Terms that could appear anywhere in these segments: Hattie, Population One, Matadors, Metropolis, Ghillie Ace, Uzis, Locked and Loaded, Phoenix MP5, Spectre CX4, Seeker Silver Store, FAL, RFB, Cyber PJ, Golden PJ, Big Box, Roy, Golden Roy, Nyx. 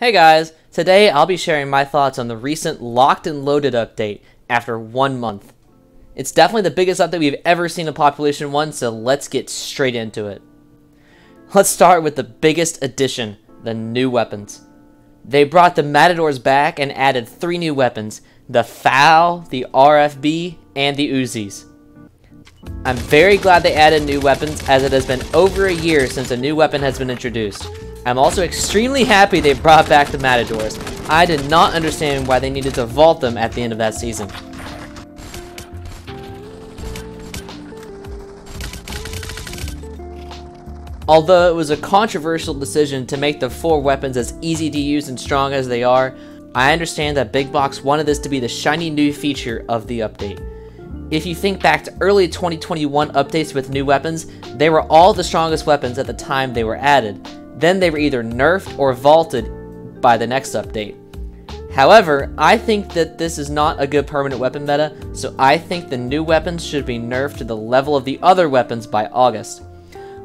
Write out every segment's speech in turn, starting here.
Hey guys, today I'll be sharing my thoughts on the recent Locked and Loaded update after 1 month. It's definitely the biggest update we've ever seen in Population One, so let's get straight into it. Let's start with the biggest addition, the new weapons. They brought the Matadors back and added 3 new weapons, the FAL, the RFB, and the Uzis. I'm very glad they added new weapons as it has been over a year since a new weapon has been introduced. I'm also extremely happy they brought back the Matadors. I did not understand why they needed to vault them at the end of that season. Although it was a controversial decision to make the 4 weapons as easy to use and strong as they are, I understand that Big Box wanted this to be the shiny new feature of the update. If you think back to early 2021 updates with new weapons, they were all the strongest weapons at the time they were added. Then they were either nerfed or vaulted by the next update. However, I think that this is not a good permanent weapon meta, so I think the new weapons should be nerfed to the level of the other weapons by August.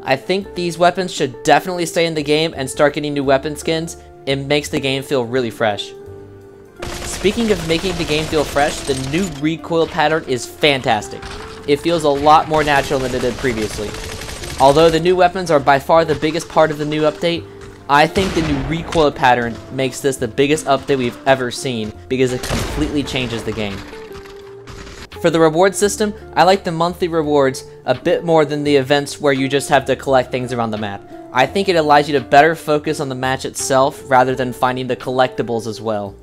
I think these weapons should definitely stay in the game and start getting new weapon skins. It makes the game feel really fresh. Speaking of making the game feel fresh, the new recoil pattern is fantastic. It feels a lot more natural than it did previously. Although the new weapons are by far the biggest part of the new update, I think the new recoil pattern makes this the biggest update we've ever seen because it completely changes the game. For the reward system, I like the monthly rewards a bit more than the events where you just have to collect things around the map. I think it allows you to better focus on the match itself rather than finding the collectibles as well.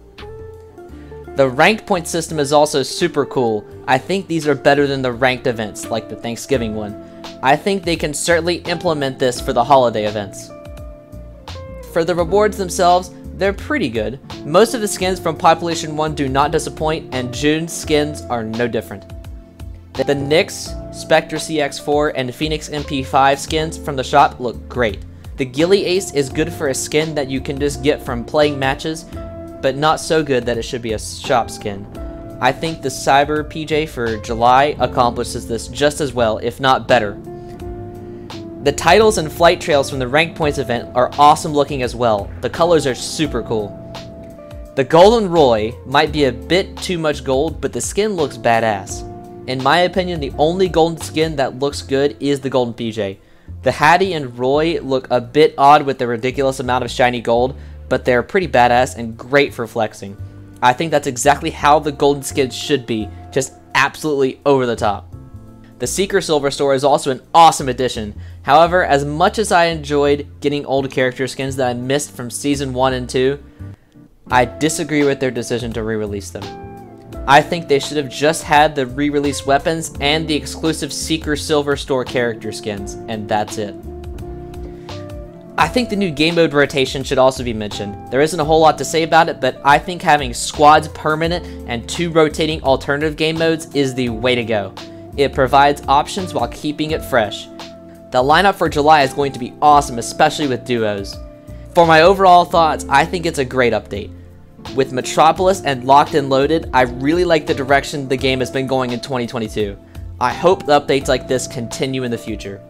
The ranked point system is also super cool. I think these are better than the ranked events, like the Thanksgiving one. I think they can certainly implement this for the holiday events. For the rewards themselves, they're pretty good. Most of the skins from Population 1 do not disappoint, and June's skins are no different. The Nyx, Spectre CX4, and Phoenix MP5 skins from the shop look great. The Ghillie Ace is good for a skin that you can just get from playing matches, but not so good that it should be a shop skin. I think the Cyber PJ for July accomplishes this just as well, if not better. The titles and flight trails from the Rank Points event are awesome looking as well. The colors are super cool. The Golden Roy might be a bit too much gold, but the skin looks badass. In my opinion, the only golden skin that looks good is the Golden PJ. The Hattie and Roy look a bit odd with the ridiculous amount of shiny gold, but they're pretty badass and great for flexing. I think that's exactly how the golden skins should be, just absolutely over the top. The Seeker Silver Store is also an awesome addition. However, as much as I enjoyed getting old character skins that I missed from Season 1 and 2, I disagree with their decision to re-release them. I think they should have just had the re-release weapons and the exclusive Seeker Silver Store character skins, and that's it. I think the new game mode rotation should also be mentioned. There isn't a whole lot to say about it, but I think having squads permanent and 2 rotating alternative game modes is the way to go. It provides options while keeping it fresh. The lineup for July is going to be awesome, especially with duos. For my overall thoughts, I think it's a great update. With Metropolis and Locked and Loaded, I really like the direction the game has been going in 2022. I hope the updates like this continue in the future.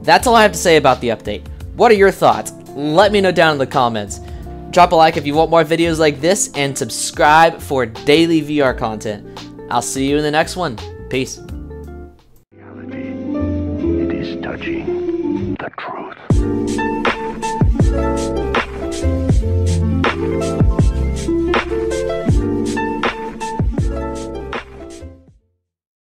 That's all I have to say about the update. What are your thoughts? Let me know down in the comments. Drop a like if you want more videos like this and subscribe for daily VR content. I'll see you in the next one. Peace. Reality. It is touching the truth.